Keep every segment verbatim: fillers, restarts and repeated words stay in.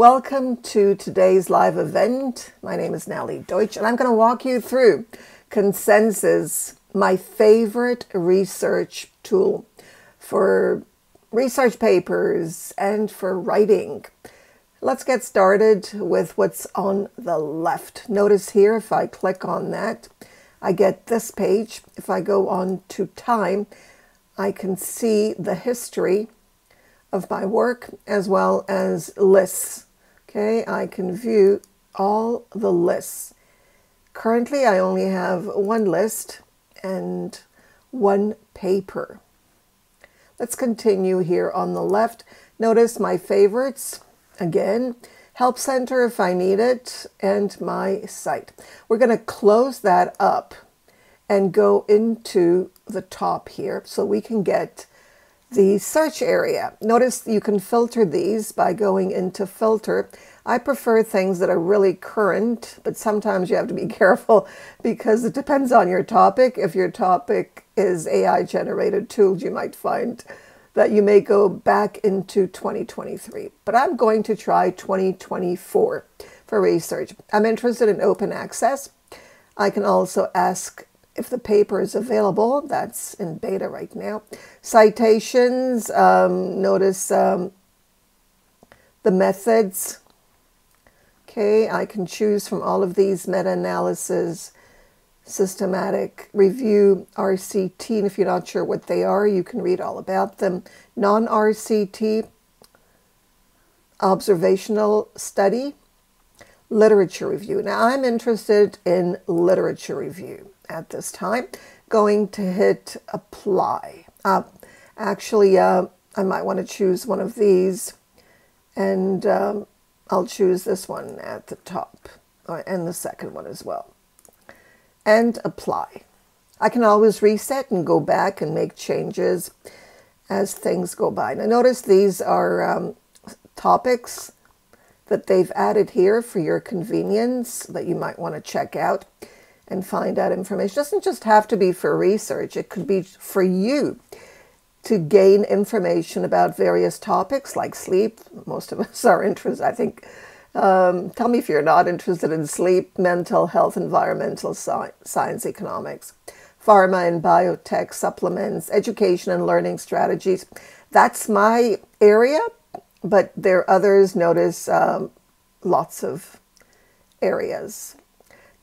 Welcome to today's live event. My name is Nellie Deutsch, and I'm going to walk you through Consensus, my favorite research tool for research papers and for writing. Let's get started with what's on the left. Notice here, if I click on that, I get this page. If I go on to time, I can see the history of my work as well as lists. Okay, I can view all the lists. Currently, I only have one list and one paper. Let's continue here on the left. Notice my favorites. Again, help center if I need it, and my site. We're going to close that up and go into the top here so we can get the search area. Notice you can filter these by going into filter. I prefer things that are really current, but sometimes you have to be careful because it depends on your topic. If your topic is A I generated tools, you might find that you may go back into twenty twenty-three, but I'm going to try twenty twenty-four for research. I'm interested in open access. I can also ask if the paper is available. That's in beta right now. Citations, um, notice um, the methods. Okay, I can choose from all of these: meta-analysis, systematic review, R C T, and if you're not sure what they are, you can read all about them. Non-R C T, observational study, literature review. Now I'm interested in literature review at this time. Going to hit apply. Uh, actually, uh, I might want to choose one of these, and um, I'll choose this one at the top, and the second one as well. And apply. I can always reset and go back and make changes as things go by. Now notice these are um, topics that they've added here for your convenience that you might want to check out and find out information. It doesn't just have to be for research. It could be for you to gain information about various topics like sleep. Most of us are interested, I think. Um, tell me if you're not interested in sleep, mental health, environmental sci science, economics, pharma and biotech, supplements, education and learning strategies. That's my area, but there are others. Notice um, lots of areas.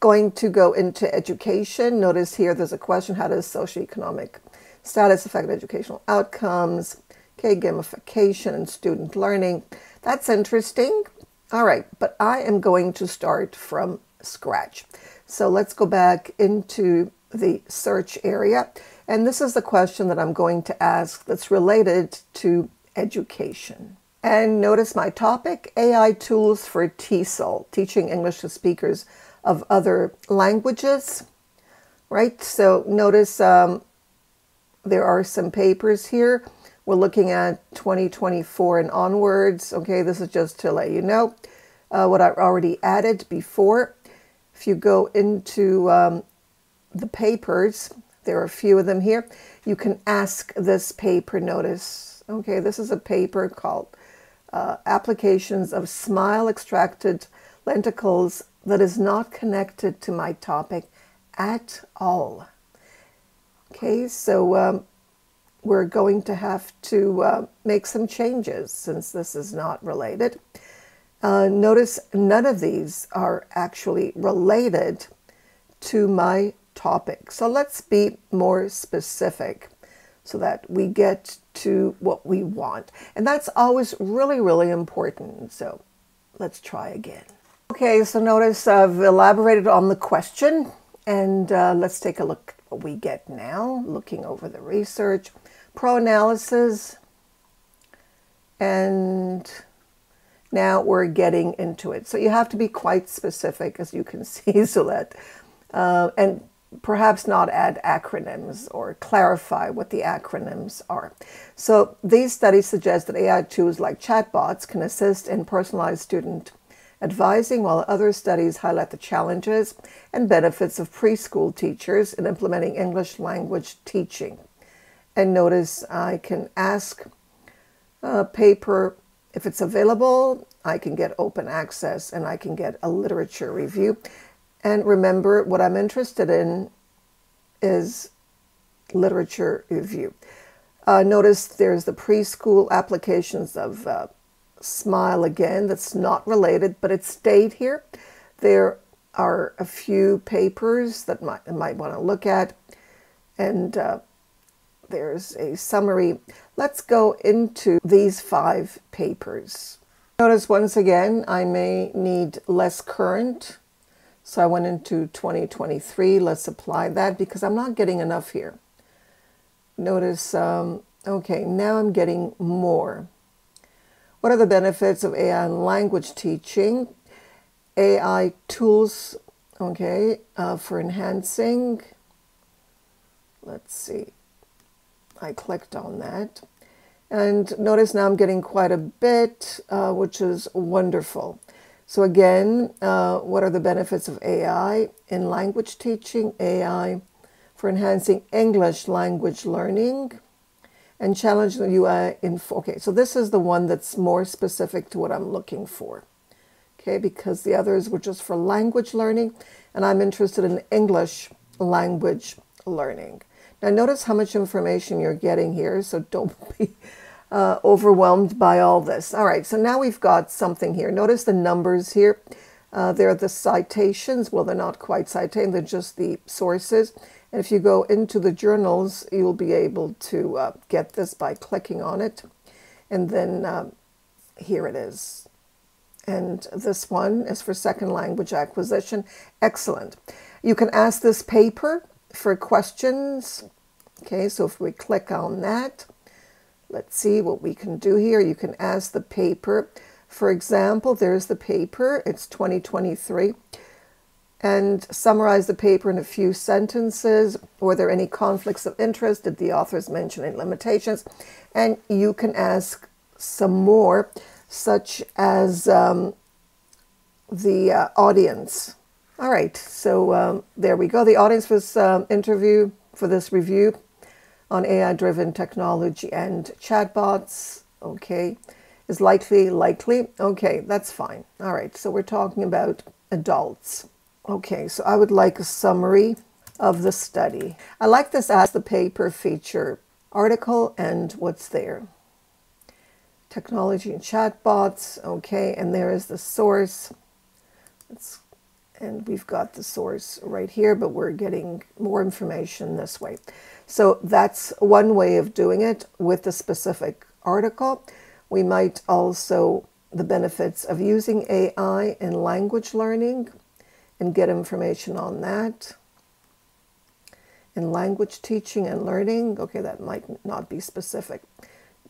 Going to go into education. Notice here there's a question: how does socioeconomic status affect educational outcomes? Okay, gamification and student learning. That's interesting. All right, but I am going to start from scratch. So let's go back into the search area. And this is the question that I'm going to ask that's related to education. And notice my topic, A I tools for TESOL, teaching English to speakers of other languages, right? So notice um, there are some papers here. We're looking at twenty twenty-four and onwards. Okay, this is just to let you know uh, what I already added before. If you go into um, the papers, there are a few of them here. You can ask this paper, notice. Okay, this is a paper called uh, Applications of Smile Extracted Lenticules that is not connected to my topic at all. Okay, so um, we're going to have to uh, make some changes since this is not related. Uh, notice none of these are actually related to my topic. So let's be more specific so that we get to what we want. And that's always really, really important. So let's try again. Okay, so notice I've elaborated on the question, and uh, let's take a look at what we get now, looking over the research. Pro-analysis, and now we're getting into it. So you have to be quite specific, as you can see, so that, uh, and perhaps not add acronyms or clarify what the acronyms are. So these studies suggest that A I tools like chatbots can assist in personalized student advising, while other studies highlight the challenges and benefits of preschool teachers in implementing English language teaching. And notice I can ask a paper if it's available. I can get open access, and I can get a literature review. And remember, what I'm interested in is literature review. Uh, notice there's the preschool applications of uh, Smile again. That's not related, but it's stayed here. There are a few papers that might, I might want to look at, and uh, there's a summary. Let's go into these five papers. Notice once again, I may need less current. So I went into twenty twenty-three. Let's apply that because I'm not getting enough here. Notice, um, okay, now I'm getting more. What are the benefits of A I in language teaching? A I tools, okay, uh, for enhancing. Let's see. I clicked on that. And notice now I'm getting quite a bit, uh, which is wonderful. So again, uh, what are the benefits of A I in language teaching? A I for enhancing English language learning and challenge the U I info. Okay, so this is the one that's more specific to what I'm looking for. Okay, because the others were just for language learning, and I'm interested in English language learning. Now notice how much information you're getting here, so don't be uh, overwhelmed by all this. All right, so now we've got something here. Notice the numbers here. Uh, they're the citations. Well, they're not quite citations, they're just the sources. And if you go into the journals, you'll be able to uh, get this by clicking on it. And then uh, here it is. And this one is for second language acquisition. Excellent. You can ask this paper for questions. Okay, so if we click on that, let's see what we can do here. You can ask the paper. For example, there's the paper. It's twenty twenty-three. And summarize the paper in a few sentences. Were there any conflicts of interest? Did the authors mention any limitations? And you can ask some more, such as um, the uh, audience. All right, so um, there we go. The audience for this um, interview, for this review on A I-driven technology and chatbots, okay, is likely, likely. Okay, that's fine. All right, so we're talking about adults. Okay, so I would like a summary of the study. I like this Ask the Paper feature, article and what's there. Technology and chatbots, okay, and there is the source. Let's And we've got the source right here, but we're getting more information this way. So that's one way of doing it with the specific article. We might also the benefits of using A I in language learning and get information on that. In language teaching and learning, okay, that might not be specific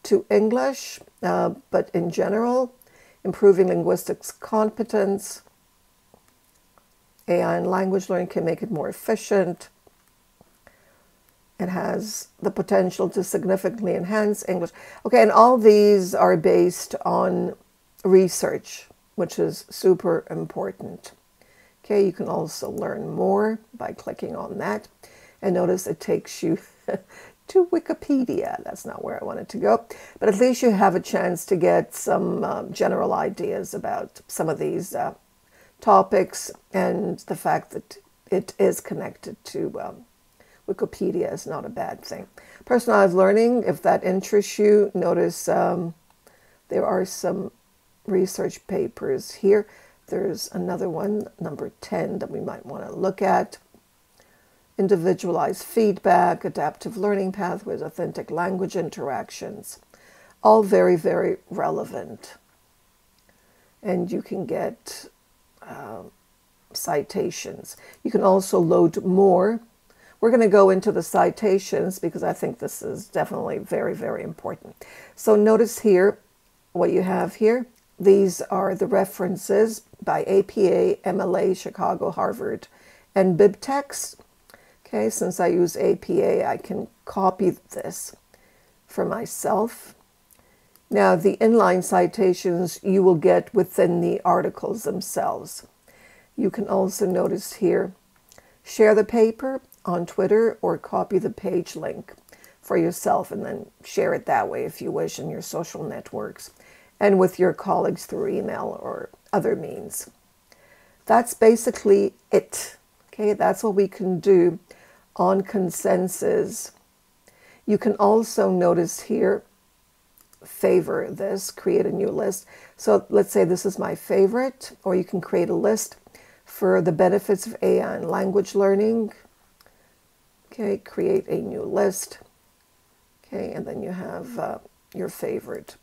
to English, uh, but in general, improving linguistics competence. A I and language learning can make it more efficient. It has the potential to significantly enhance English. Okay, and all these are based on research, which is super important. Okay, you can also learn more by clicking on that. And notice it takes you to Wikipedia. That's not where I wanted to go. But at least you have a chance to get some uh, general ideas about some of these uh, topics, and the fact that it is connected to um, Wikipedia is not a bad thing. Personalized learning, if that interests you, notice um, there are some research papers here. There's another one, number ten, that we might want to look at. Individualized feedback, adaptive learning pathways, authentic language interactions, all very, very relevant. And you can get Uh, citations. You can also load more. We're going to go into the citations because I think this is definitely very, very important. So notice here what you have here. These are the references by A P A, M L A, Chicago, Harvard, and BibTeX. Okay, since I use A P A, I can copy this for myself. Now, the inline citations you will get within the articles themselves. You can also notice here, share the paper on Twitter or copy the page link for yourself and then share it that way if you wish in your social networks. and with your colleagues through email or other means. That's basically it. Okay, that's what we can do on Consensus. You can also notice here, favor this, create a new list. So let's say this is my favorite, or you can create a list for the benefits of A I and language learning. Okay, create a new list. Okay, and then you have uh, your favorite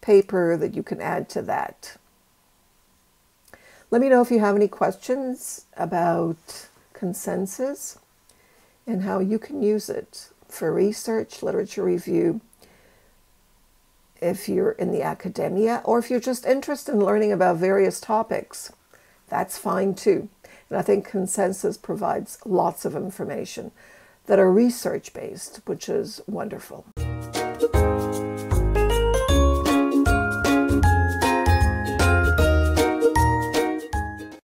paper that you can add to that. Let me know if you have any questions about Consensus and how you can use it for research, literature review, if you're in the academia, or if you're just interested in learning about various topics, that's fine too. And I think Consensus provides lots of information that are research-based, which is wonderful.